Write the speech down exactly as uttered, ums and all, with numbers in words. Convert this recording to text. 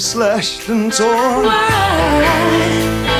Slashed and torn. Why?